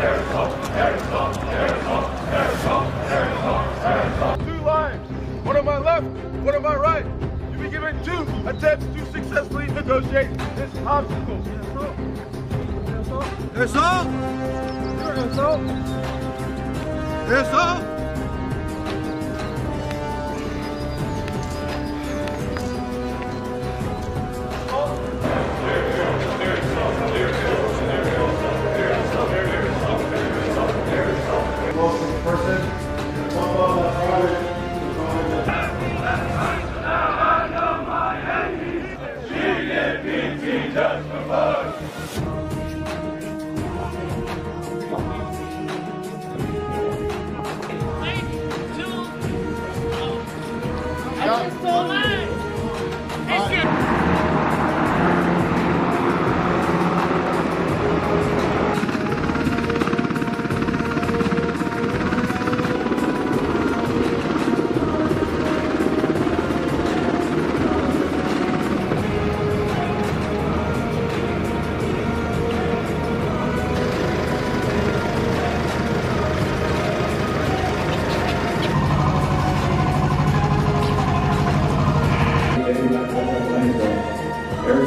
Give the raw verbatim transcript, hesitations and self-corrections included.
Marathon, marathon, marathon, marathon, marathon, marathon. Two lives, one on my left, one on my right. You'll be given two attempts to successfully negotiate this obstacle. That's all. That's all. That's all. Very